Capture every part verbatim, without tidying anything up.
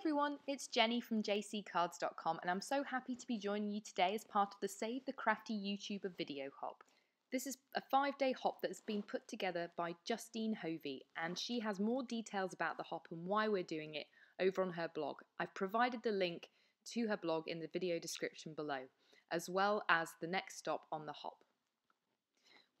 everyone, it's Jenny from j c cards dot com and I'm so happy to be joining you today as part of the Save the Crafty YouTuber video hop. This is a five-day hop that's been put together by Justine Hovey, and she has more details about the hop and why we're doing it over on her blog. I've provided the link to her blog in the video description below, as well as the next stop on the hop.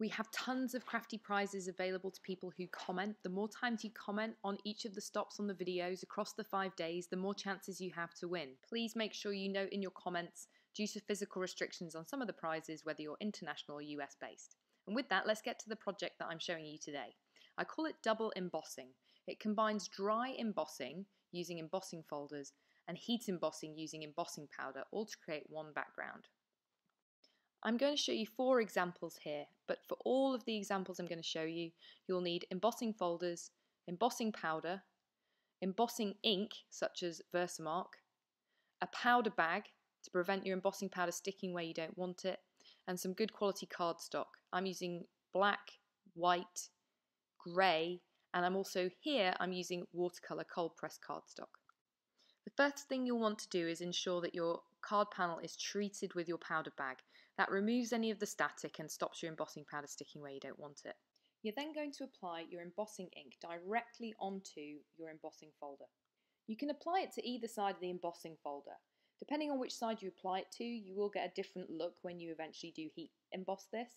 We have tons of crafty prizes available to people who comment. The more times you comment on each of the stops on the videos across the five days, the more chances you have to win. Please make sure you note in your comments, due to physical restrictions on some of the prizes, whether you're international or U S based. And with that, let's get to the project that I'm showing you today. I call it double embossing. It combines dry embossing using embossing folders and heat embossing using embossing powder, all to create one background. I'm going to show you four examples here, but for all of the examples I'm going to show you, you'll need embossing folders, embossing powder, embossing ink such as Versamark, a powder bag to prevent your embossing powder sticking where you don't want it, and some good quality cardstock. I'm using black, white, grey, and I'm also here I'm using watercolour cold pressed cardstock. The first thing you'll want to do is ensure that your card panel is treated with your powder bag. That removes any of the static and stops your embossing powder sticking where you don't want it. You're then going to apply your embossing ink directly onto your embossing folder. You can apply it to either side of the embossing folder. Depending on which side you apply it to, you will get a different look when you eventually do heat emboss this.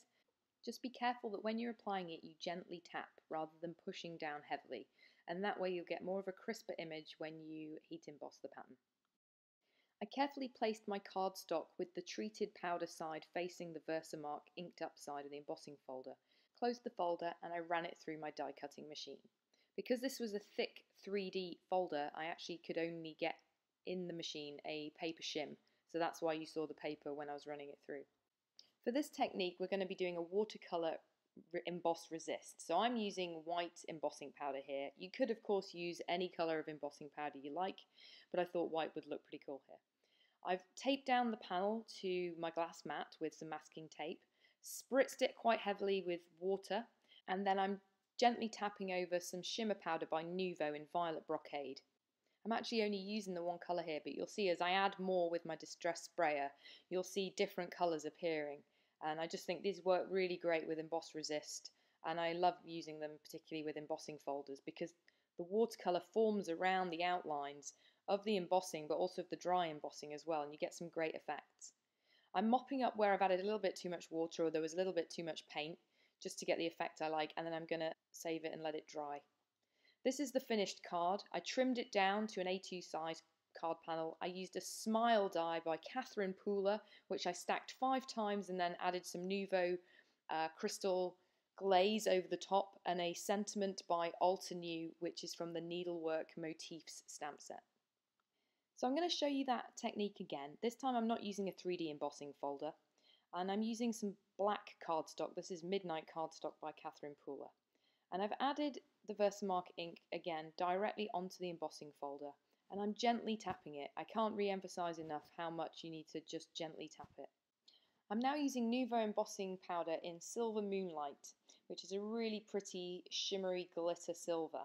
Just be careful that when you're applying it, you gently tap rather than pushing down heavily, and that way you'll get more of a crisper image when you heat emboss the pattern. I carefully placed my cardstock with the treated powder side facing the Versamark inked up side of the embossing folder, closed the folder, and I ran it through my die cutting machine. Because this was a thick three D folder, I actually could only get in the machine a paper shim, so that's why you saw the paper when I was running it through. For this technique, we're going to be doing a watercolour emboss resist. So I'm using white embossing powder here. You could of course use any colour of embossing powder you like, but I thought white would look pretty cool here. I've taped down the panel to my glass mat with some masking tape, spritzed it quite heavily with water, and then I'm gently tapping over some shimmer powder by Nuvo in Violet Brocade. I'm actually only using the one colour here, but you'll see as I add more with my distress sprayer, you'll see different colours appearing. And I just think these work really great with emboss resist, and I love using them particularly with embossing folders because the watercolour forms around the outlines of the embossing, but also of the dry embossing as well, and you get some great effects. I'm mopping up where I've added a little bit too much water or there was a little bit too much paint just to get the effect I like, and then I'm going to save it and let it dry. This is the finished card. I trimmed it down to an A two size card panel. I used a smile die by Catherine Pooler, which I stacked five times and then added some Nuvo uh, crystal glaze over the top, and a sentiment by Altenew, which is from the Needlework Motifs stamp set. So I'm going to show you that technique again. This time I'm not using a three D embossing folder, and I'm using some black cardstock. This is Midnight Cardstock by Catherine Pooler. And I've added the Versamark ink again directly onto the embossing folder, and I'm gently tapping it. I can't re-emphasize enough how much you need to just gently tap it. I'm now using Nuvo embossing powder in Silver Moonlight, which is a really pretty shimmery glitter silver,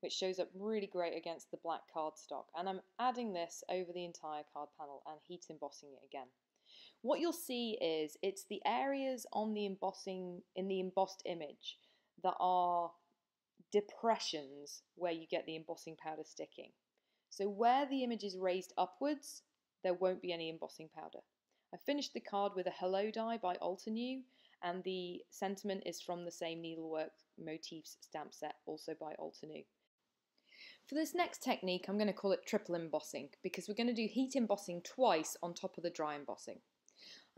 which shows up really great against the black cardstock, and I'm adding this over the entire card panel and heat embossing it again. What you'll see is it's the areas on the embossing in the embossed image that are depressions where you get the embossing powder sticking. So where the image is raised upwards, there won't be any embossing powder. I finished the card with a hello die by Altenew, and the sentiment is from the same Needlework Motifs stamp set, also by Altenew. For this next technique, I'm going to call it triple embossing because we're going to do heat embossing twice on top of the dry embossing.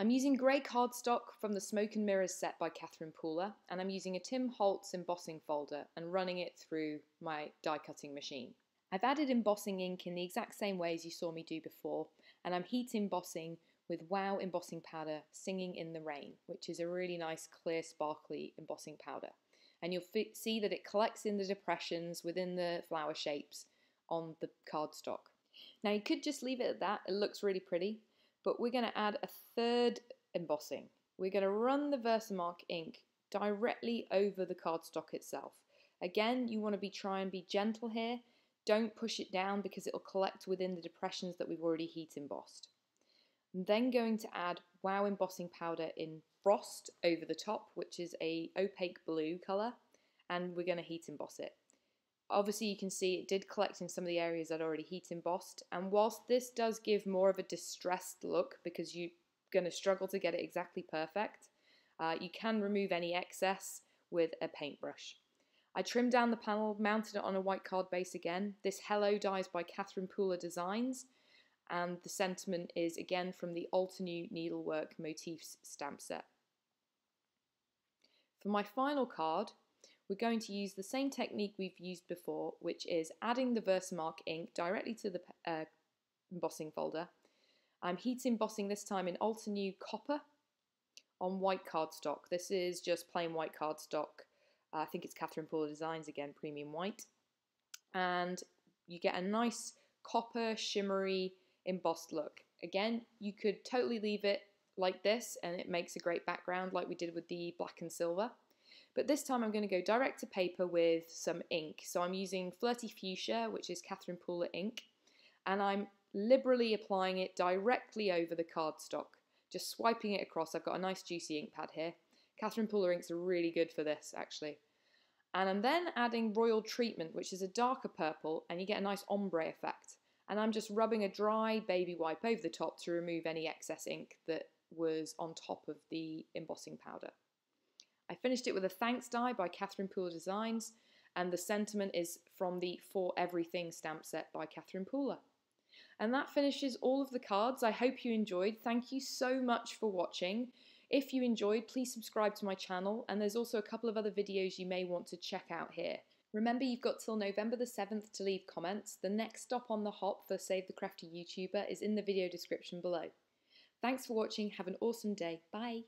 I'm using grey cardstock from the Smoke and Mirrors set by Catherine Pooler, and I'm using a Tim Holtz embossing folder and running it through my die cutting machine. I've added embossing ink in the exact same way as you saw me do before, and I'm heat embossing with Wow embossing powder Singing in the Rain, which is a really nice clear sparkly embossing powder, and you'll see that it collects in the depressions within the flower shapes on the cardstock. Now you could just leave it at that, it looks really pretty. But we're going to add a third embossing. We're going to run the Versamark ink directly over the cardstock itself. Again, you want to be try and be gentle here. Don't push it down because it'll collect within the depressions that we've already heat embossed. I'm then going to add Wow embossing powder in Frost over the top, which is a opaque blue colour, and we're going to heat emboss it. Obviously you can see it did collect in some of the areas I'd already heat embossed, and whilst this does give more of a distressed look because you're going to struggle to get it exactly perfect, uh, you can remove any excess with a paintbrush. I trimmed down the panel, mounted it on a white card base again. This Hello dies by Catherine Pooler Designs, and the sentiment is again from the Altenew Needlework Motifs stamp set. For my final card, we're going to use the same technique we've used before, which is adding the Versamark ink directly to the uh, embossing folder. I'm heat embossing this time in Altenew Copper on white cardstock. This is just plain white cardstock. Uh, I think it's Catherine Pooler Designs again, premium white. And you get a nice copper shimmery embossed look. Again, you could totally leave it like this and it makes a great background like we did with the black and silver. But this time I'm going to go direct to paper with some ink. So I'm using Flirty Fuchsia, which is Catherine Pooler ink, and I'm liberally applying it directly over the cardstock, just swiping it across. I've got a nice juicy ink pad here. Catherine Pooler inks are really good for this, actually. And I'm then adding Royal Treatment, which is a darker purple, and you get a nice ombre effect. And I'm just rubbing a dry baby wipe over the top to remove any excess ink that was on top of the embossing powder. I finished it with a Thanks die by Catherine Pooler Designs, and the sentiment is from the For Everything stamp set by Catherine Pooler. And that finishes all of the cards. I hope you enjoyed. Thank you so much for watching. If you enjoyed, please subscribe to my channel, and there's also a couple of other videos you may want to check out here. Remember, you've got till November the seventh to leave comments. The next stop on the hop for Save the Crafty YouTuber is in the video description below. Thanks for watching. Have an awesome day. Bye.